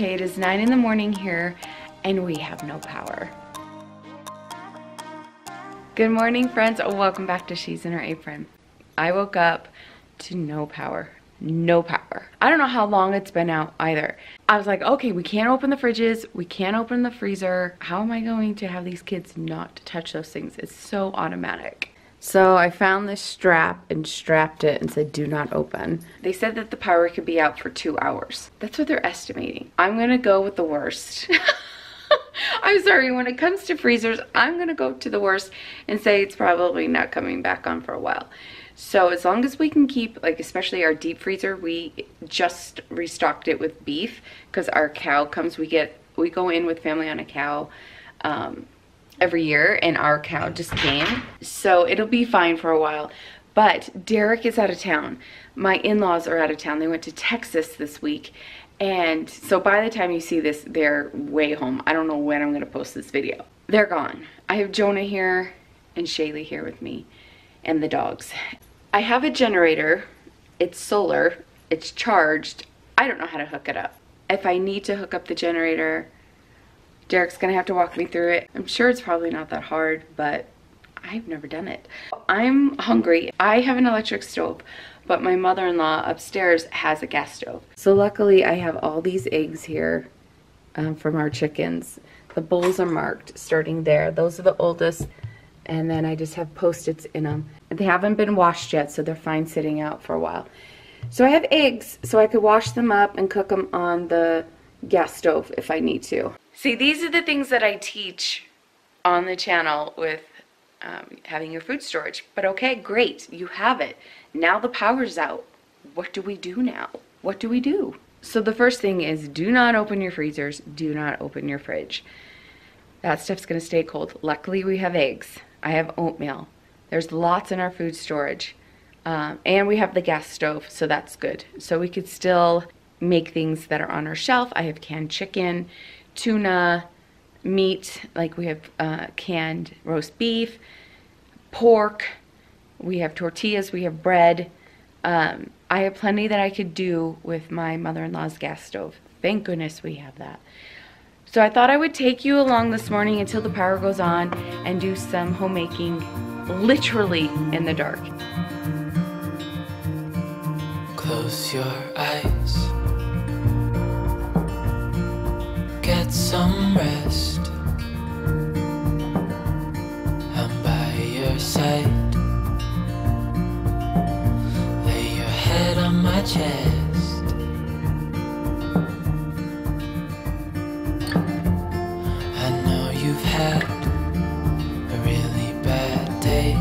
Okay, it is 9 in the morning here and we have no power. Good morning, friends. Welcome back to She's In Her Apron. I woke up to no power. No power. I don't know how long it's been out either. I was like, okay, we can't open the fridges. We can't open the freezer. How am I going to have these kids not touch those things? It's so automatic. So I found this strap and strapped it and said, do not open. They said that the power could be out for 2 hours. That's what they're estimating. I'm going to go with the worst. I'm sorry, when it comes to freezers, I'm going to go to the worst and say it's probably not coming back on for a while. So as long as we can keep, like especially our deep freezer, we just restocked it with beef because our cow comes, we go in with family on a cow every year, and our cow just came. So it'll be fine for a while. But Derek is out of town. My in-laws are out of town. They went to Texas this week. And so by the time you see this, they're way home. I don't know when I'm going to post this video. They're gone. I have Jonah here and Shaylee here with me and the dogs. I have a generator. It's solar. It's charged. I don't know how to hook it up. If I need to hook up the generator, Derek's going to have to walk me through it. I'm sure it's probably not that hard, but I've never done it. I'm hungry. I have an electric stove, but my mother-in-law upstairs has a gas stove. So luckily I have all these eggs here from our chickens. The bowls are marked starting there. Those are the oldest, and then I just have Post-its in them. They haven't been washed yet, so they're fine sitting out for a while. So I have eggs, so I could wash them up and cook them on the gas stove if I need to. See, these are the things that I teach on the channel with having your food storage. But okay, great, you have it. Now the power's out. What do we do now? What do we do? So the first thing is, do not open your freezers. Do not open your fridge. That stuff's gonna stay cold. Luckily we have eggs. I have oatmeal. There's lots in our food storage. And we have the gas stove, so that's good. So we could still make things that are on our shelf. I have canned chicken, tuna, meat, like we have canned roast beef, pork, we have tortillas, we have bread. I have plenty that I could do with my mother-in-law's gas stove. Thank goodness we have that. So I thought I would take you along this morning until the power goes on and do some homemaking, literally in the dark. Close your eyes. Get some rest. I'm by your side. Lay your head on my chest. I know you've had a really bad day.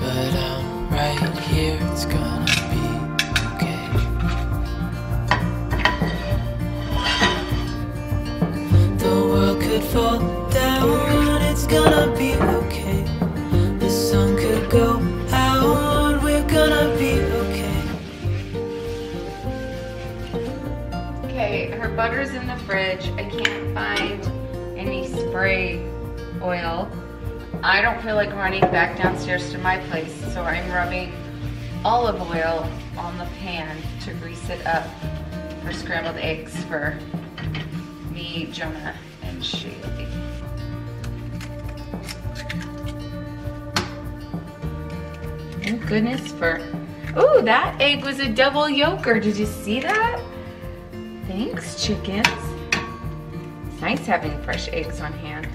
But I'm right here, it's gonna be fall down, it's gonna be okay. The sun could go out, we're gonna be okay. Okay, her butter's in the fridge. I can't find any spray oil. I don't feel like running back downstairs to my place, so I'm rubbing olive oil on the pan to grease it up for scrambled eggs for me, Jonah, and Shady. Thank goodness for... Ooh, that egg was a double yolker. Did you see that? Thanks, chickens. It's nice having fresh eggs on hand.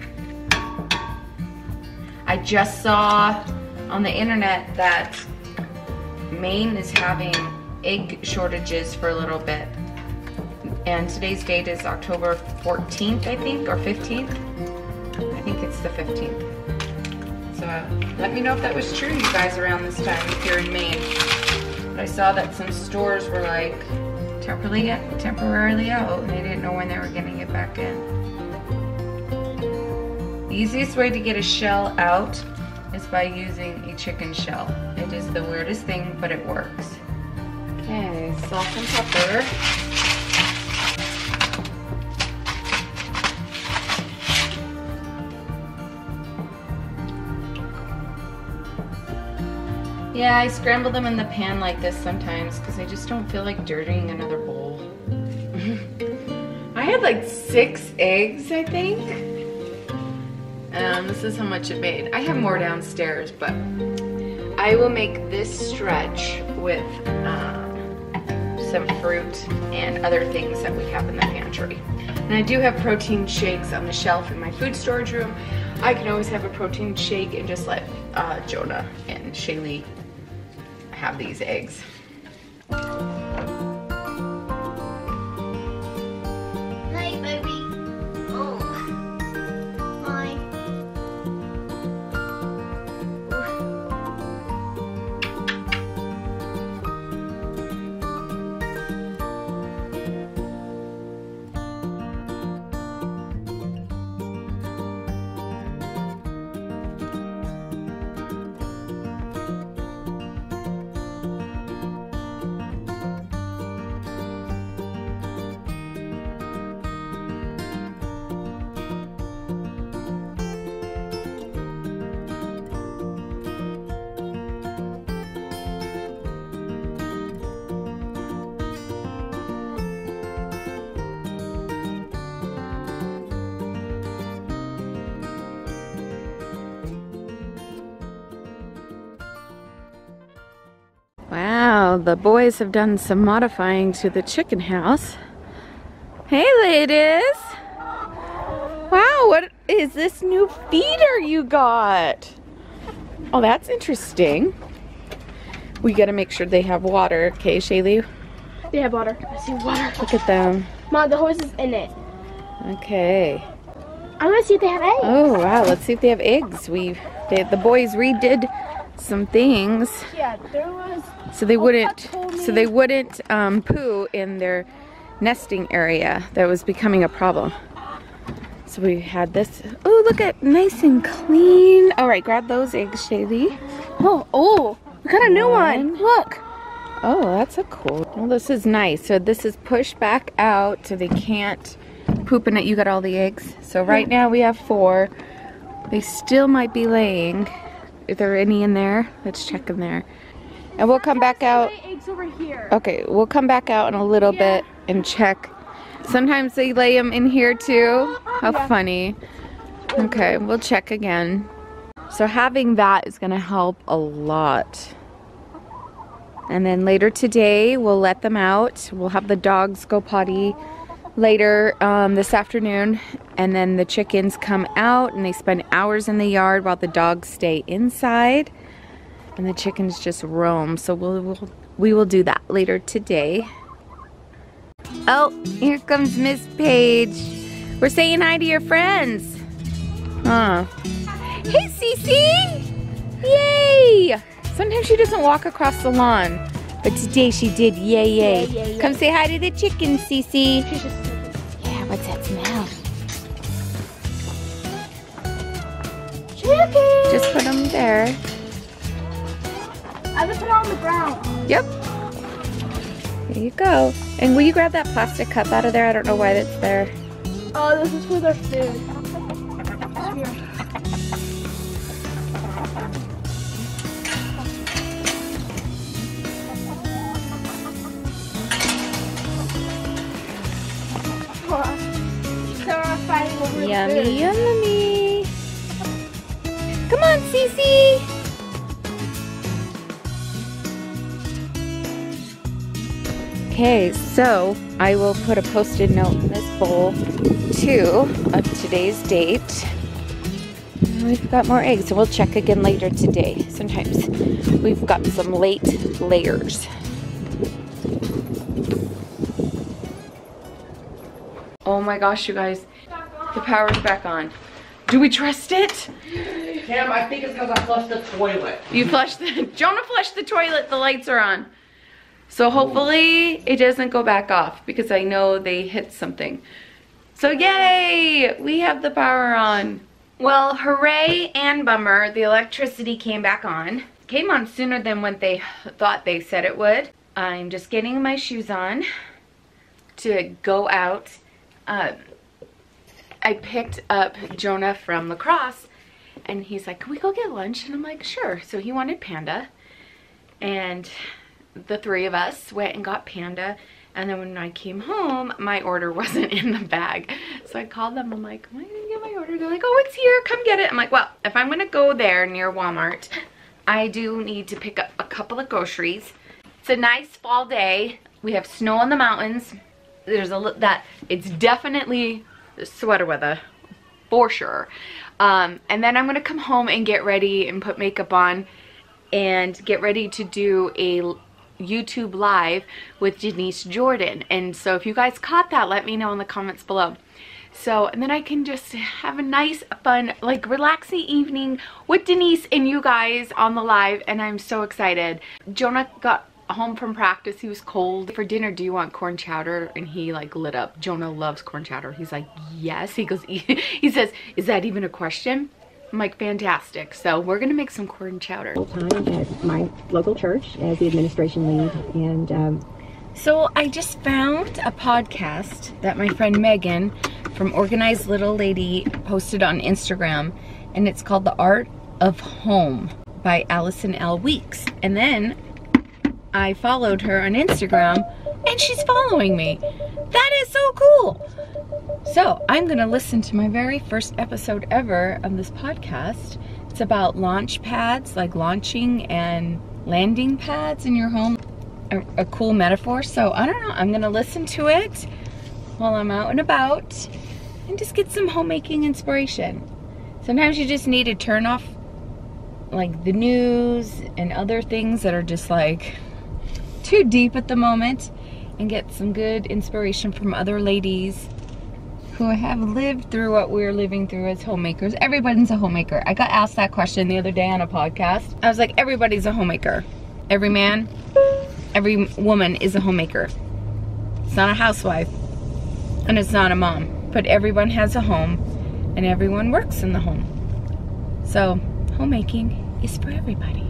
I just saw on the internet that Maine is having egg shortages for a little bit. And today's date is October 14th, I think, or 15th. I think it's the 15th. So let me know if that was true, you guys, around this time if you're in Maine. But I saw that some stores were like temporarily out, and they didn't know when they were getting it back in. The easiest way to get a shell out is by using a chicken shell. It is the weirdest thing, but it works. Okay, salt and pepper. Yeah, I scramble them in the pan like this sometimes because I just don't feel like dirtying another bowl. I had like 6 eggs, I think. This is how much it made. I have more downstairs, but I will make this stretch with some fruit and other things that we have in the pantry. And I do have protein shakes on the shelf in my food storage room. I can always have a protein shake and just let Jonah and Shaylee have these eggs. Hey, baby. Oh. Hi. Wow, the boys have done some modifying to the chicken house. Hey ladies! Wow, what is this new feeder you got? Oh, that's interesting. We gotta make sure they have water, okay, Shaylee? They have water. I see water. Look at them. Mom, the hose is in it. Okay. I wanna see if they have eggs. Oh wow, let's see if they have eggs. The boys redid some things. Yeah, there was. So they wouldn't poo in their nesting area. That was becoming a problem. So we had this. Oh, look at nice and clean. All right, grab those eggs, Shaylee. Oh, we got a new one. Look. Oh, that's a cool. Well, this is nice. So this is pushed back out so they can't poop in it. You got all the eggs. So right now we have 4. They still might be laying. If there are any in there, let's check in there. And we'll come back out. Eggs over here. Okay, we'll come back out in a little bit and check. Sometimes they lay them in here too. How funny. Okay, we'll check again. So having that is gonna help a lot. And then later today, we'll let them out. We'll have the dogs go potty later this afternoon. And then the chickens come out and they spend hours in the yard while the dogs stay inside. And the chickens just roam, so we will do that later today. Oh, here comes Miss Paige. We're saying hi to your friends. Huh. Hey, Cece! Yay! Sometimes she doesn't walk across the lawn, but today she did. Yay, yay! Yeah, yeah, yeah. Come say hi to the chickens, Cece. Yeah, what's that smell? Chicken. Just put them there. I'm gonna put it on the ground. Yep. There you go. And will you grab that plastic cup out of there? I don't know why that's there. Oh, this is for their food. Sarah fighting over yummy, food. Yummy. Come on, Cece. Okay, so I will put a post-it note in this bowl too of today's date. We've got more eggs, so we'll check again later today. Sometimes we've got some late layers. Oh my gosh, you guys, the power's back on. Do we trust it? Cam, I think it's because I flushed the toilet. You flushed Jonah flushed the toilet, the lights are on. So hopefully it doesn't go back off because I know they hit something. So yay, we have the power on. Well, hooray and bummer, the electricity came back on. Came on sooner than what they thought they said it would. I'm just getting my shoes on to go out. I picked up Jonah from lacrosse and he's like, can we go get lunch? And I'm like, sure. So he wanted Panda. and the three of us went and got Panda. And then when I came home, my order wasn't in the bag. So I called them. I'm like, I didn't get my order. They're like, oh, it's here. Come get it. I'm like, well, if I'm going to go there near Walmart, I do need to pick up a couple of groceries. It's a nice fall day. We have snow on the mountains. There's a it's definitely sweater weather for sure. And then I'm going to come home and get ready and put makeup on and get ready to do a YouTube live with Denise Jordan. And so if you guys caught that, let me know in the comments below. So, and then I can just have a nice, fun, like relaxing evening with Denise and you guys on the live. And I'm so excited. Jonah got home from practice. He was cold. For dinner, do you want corn chowder? And he like lit up. Jonah loves corn chowder. He's like, yes. He goes, he says, is that even a question? I'm like, fantastic. So we're gonna make some corn chowder. Time at my local church as the administration lead, and so I just found a podcast that my friend Megan from Organized Little Lady posted on Instagram, and it's called The Art of Home by Allison L. Weeks. And then I followed her on Instagram, and she's following me. That is so cool. So I'm gonna listen to my very first episode ever of this podcast. It's about launch pads, like launching and landing pads in your home. A cool metaphor. So I don't know, I'm gonna listen to it while I'm out and about and just get some homemaking inspiration. Sometimes you just need to turn off like the news and other things that are just like too deep at the moment, and get some good inspiration from other ladies who have lived through what we're living through as homemakers. Everybody's a homemaker. I got asked that question the other day on a podcast. I was like, everybody's a homemaker. Every man, every woman is a homemaker. It's not a housewife, and it's not a mom, but everyone has a home, and everyone works in the home. So homemaking is for everybody.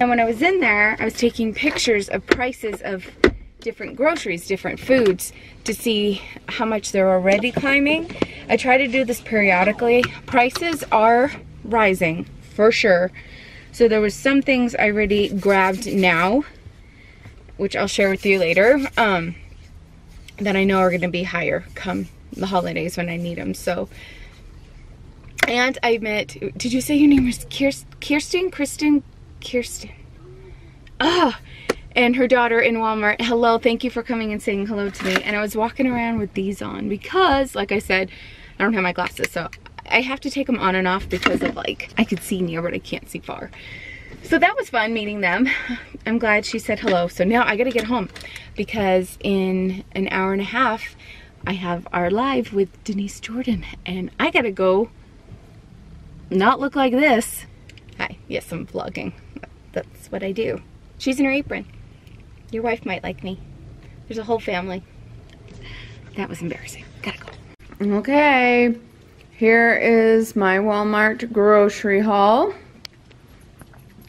And when I was in there, I was taking pictures of prices of different groceries, different foods, to see how much they're already climbing. I try to do this periodically. Prices are rising, for sure. So there was some things I already grabbed now, which I'll share with you later, that I know are gonna be higher come the holidays when I need them, so. And I met, did you say your name was Kirsten? Oh, and her daughter in Walmart. Hello, thank you for coming and saying hello to me. And I was walking around with these on because, like I said, I don't have my glasses, so I have to take them on and off because of like, I could see near, but I can't see far. So that was fun meeting them. I'm glad she said hello. So now I gotta get home because in an hour and a half, I have our live with Denise Jordan, and I gotta go not look like this. Hi, yes, I'm vlogging. That's what I do. She's in her apron. Your wife might like me. There's a whole family. That was embarrassing. Gotta go. Okay, here is my Walmart grocery haul.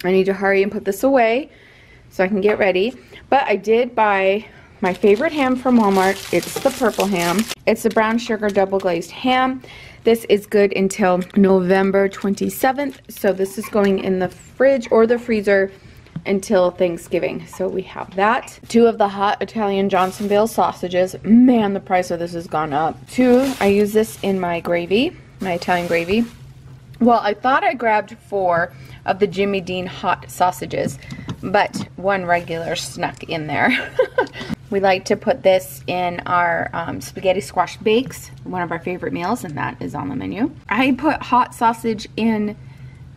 I need to hurry and put this away so I can get ready. But I did buy my favorite ham from Walmart. It's the purple ham. It's the brown sugar double glazed ham. This is good until November 27th. So this is going in the fridge or the freezer until Thanksgiving. So we have that. Two of the hot Italian Johnsonville sausages. Man, the price of this has gone up. Two, I use this in my gravy, my Italian gravy. Well, I thought I grabbed four of the Jimmy Dean hot sausages, but one regular snuck in there. We like to put this in our spaghetti squash bakes, one of our favorite meals, and that is on the menu. I put hot sausage in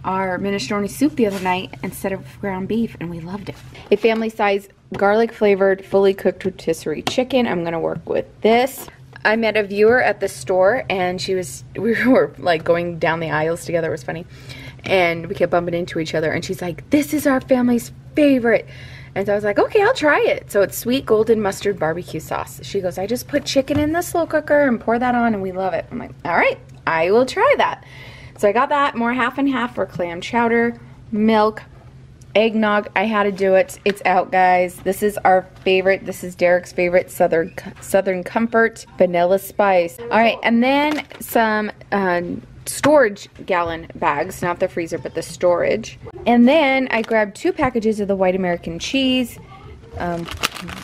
our minestrone soup the other night instead of ground beef, and we loved it. A family size garlic flavored fully cooked rotisserie chicken. I'm gonna work with this. I met a viewer at the store, and we were like going down the aisles together. It was funny, and we kept bumping into each other, and she's like, this is our family's favorite. And so I was like, okay, I'll try it. So it's sweet golden mustard barbecue sauce. She goes, I just put chicken in the slow cooker and pour that on and we love it. I'm like, all right, I will try that. So I got that, more half and half for clam chowder, milk, eggnog. I had to do it. It's out, guys. This is our favorite. This is Derek's favorite, Southern Comfort vanilla spice. All right, and then some storage gallon bags, not the freezer, but the storage. And then I grabbed 2 packages of the white American cheese.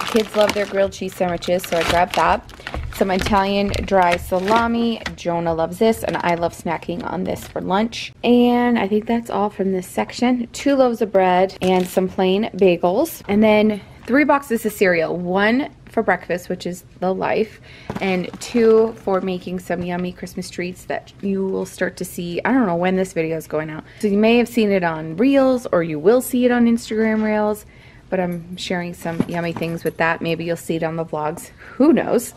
Kids love their grilled cheese sandwiches, so I grabbed that. Some Italian dry salami. Jonah loves this, and I love snacking on this for lunch. And I think that's all from this section. 2 loaves of bread and some plain bagels. And then 3 boxes of cereal. 1 for breakfast, which is the life, and 2 for making some yummy Christmas treats that you will start to see. I don't know when this video is going out. So you may have seen it on Reels, or you will see it on Instagram Reels, but I'm sharing some yummy things with that. Maybe you'll see it on the vlogs, who knows?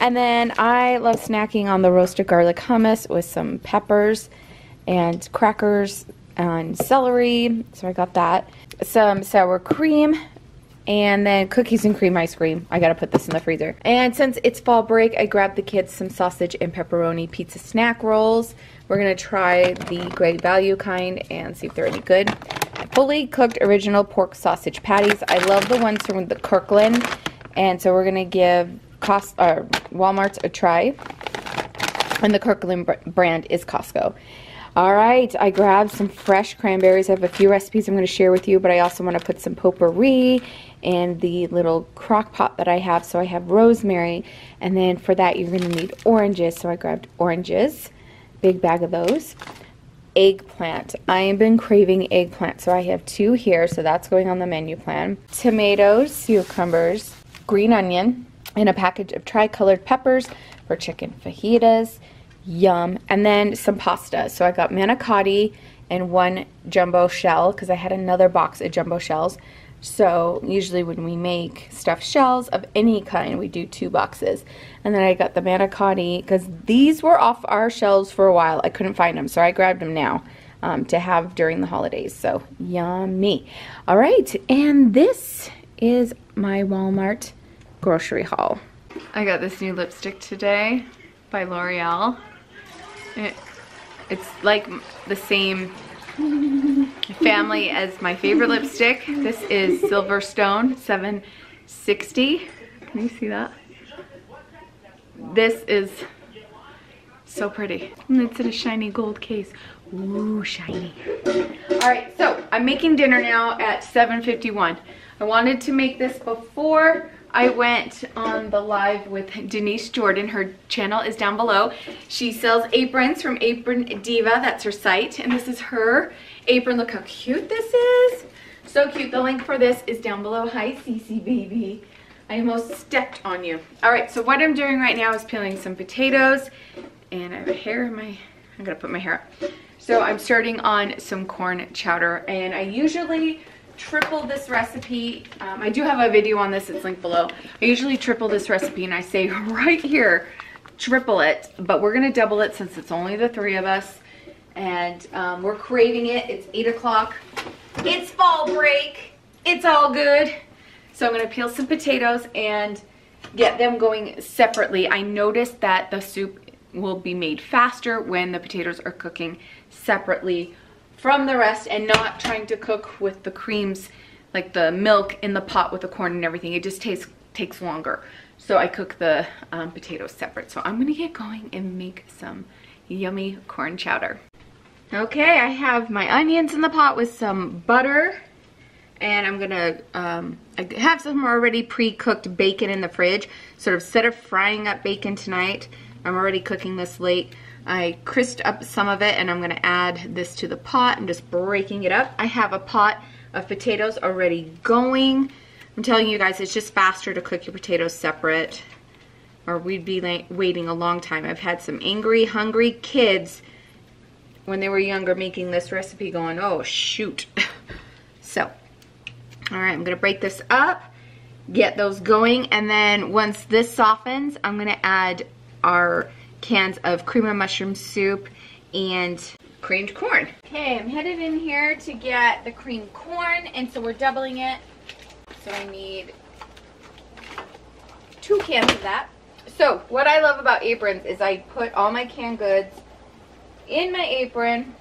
And then I love snacking on the roasted garlic hummus with some peppers and crackers and celery, so I got that. Some sour cream, and then cookies and cream ice cream. I gotta put this in the freezer. And since it's fall break, I grabbed the kids some sausage and pepperoni pizza snack rolls. We're gonna try the great value kind and see if they're any good. Fully cooked original pork sausage patties. I love the ones from the Kirkland, and so we're gonna give Walmart's a try. And the Kirkland brand is Costco. All right, I grabbed some fresh cranberries. I have a few recipes I'm going to share with you, but I also want to put some potpourri in the little crock pot that I have. So I have rosemary, and then for that you're going to need oranges. So I grabbed oranges, big bag of those. Eggplant. I have been craving eggplant, so I have 2 here, so that's going on the menu plan. Tomatoes, cucumbers, green onion, and a package of tri-colored peppers for chicken fajitas. Yum. And then some pasta. So I got manicotti and 1 jumbo shell because I had another box of jumbo shells. So usually when we make stuffed shells of any kind, we do 2 boxes. And then I got the manicotti because these were off our shelves for a while. I couldn't find them, so I grabbed them now to have during the holidays. So yummy. All right, and this is my Walmart grocery haul. I got this new lipstick today by L'Oreal. It's like the same family as my favorite lipstick. This is Silverstone 760. Can you see that? This is so pretty. And it's in a shiny gold case. Ooh, shiny. All right, so I'm making dinner now at 7:51. I wanted to make this before I went on the live with Denise Jordan. Her channel is down below. She sells aprons from Apron Diva. That's her site. And this is her apron. Look how cute this is. So cute. The link for this is down below. Hi, Cece baby. I almost stepped on you. All right, so what I'm doing right now is peeling some potatoes. And I have a hair in my... I'm going to put my hair up. So I'm starting on some corn chowder. And I usually triple this recipe. I do have a video on this, it's linked below. I usually triple this recipe, and I say right here, triple it, but we're gonna double it since it's only the 3 of us, and we're craving it. It's 8 o'clock, it's fall break, it's all good. So I'm gonna peel some potatoes and get them going separately. I noticed that the soup will be made faster when the potatoes are cooking separately from the rest, and not trying to cook with the creams, like the milk in the pot with the corn and everything. It just takes longer. So I cook the potatoes separate. So I'm gonna get going and make some yummy corn chowder. Okay, I have my onions in the pot with some butter, and I'm gonna, I have some already pre-cooked bacon in the fridge. Sort of instead of frying up bacon tonight, I'm already cooking this late. I crisped up some of it, and I'm gonna add this to the pot. I'm just breaking it up. I have a pot of potatoes already going. I'm telling you guys, it's just faster to cook your potatoes separate, or we'd be waiting a long time. I've had some angry, hungry kids when they were younger making this recipe going, oh shoot. So, all right, I'm gonna break this up, get those going, and then once this softens, I'm gonna add our cans of cream of mushroom soup and creamed corn. Okay, I'm headed in here to get the creamed corn, and so we're doubling it. so I need 2 cans of that. So what I love about aprons is I put all my canned goods in my apron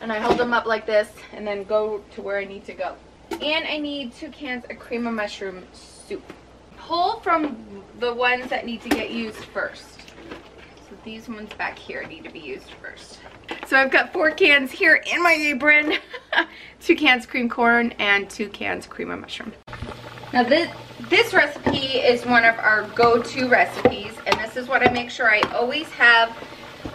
and I hold them up like this and then go to where I need to go. And I need 2 cans of cream of mushroom soup. Pull from the ones that need to get used first. So these ones back here need to be used first. So I've got 4 cans here in my apron. 2 cans cream corn and 2 cans cream of mushroom. Now this recipe is one of our go-to recipes, and this is what I make sure I always have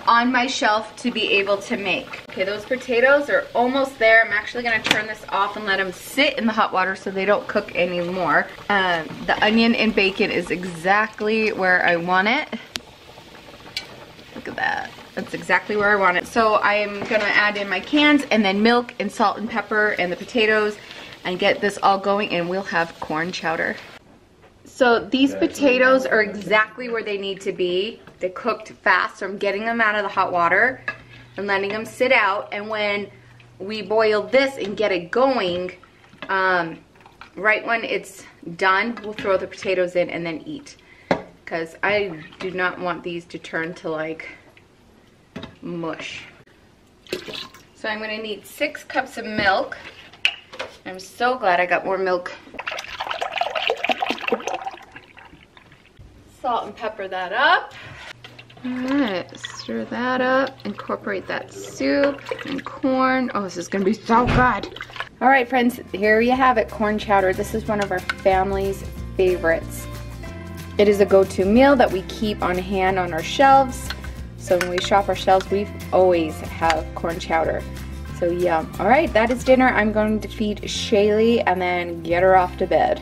on my shelf to be able to make. Okay, those potatoes are almost there. I'm actually gonna turn this off and let them sit in the hot water so they don't cook anymore. The onion and bacon is exactly where I want it. Look at that. That's exactly where I want it. So I am gonna add in my cans and then milk and salt and pepper and the potatoes and get this all going, and we'll have corn chowder. So these potatoes are exactly where they need to be. They cooked fast, so I'm getting them out of the hot water and letting them sit out. And when we boil this and get it going, right when it's done, we'll throw the potatoes in and then eat. Because I do not want these to turn to like mush. So I'm gonna need 6 cups of milk. I'm so glad I got more milk. Salt and pepper that up. Alright, stir that up, incorporate that soup and corn. Oh, this is gonna be so good. Alright friends, here you have it, corn chowder. This is one of our family's favorites. It is a go-to meal that we keep on hand on our shelves. So when we shop our shelves, we always have corn chowder. So yum. Alright, that is dinner. I'm going to feed Shaylee and then get her off to bed.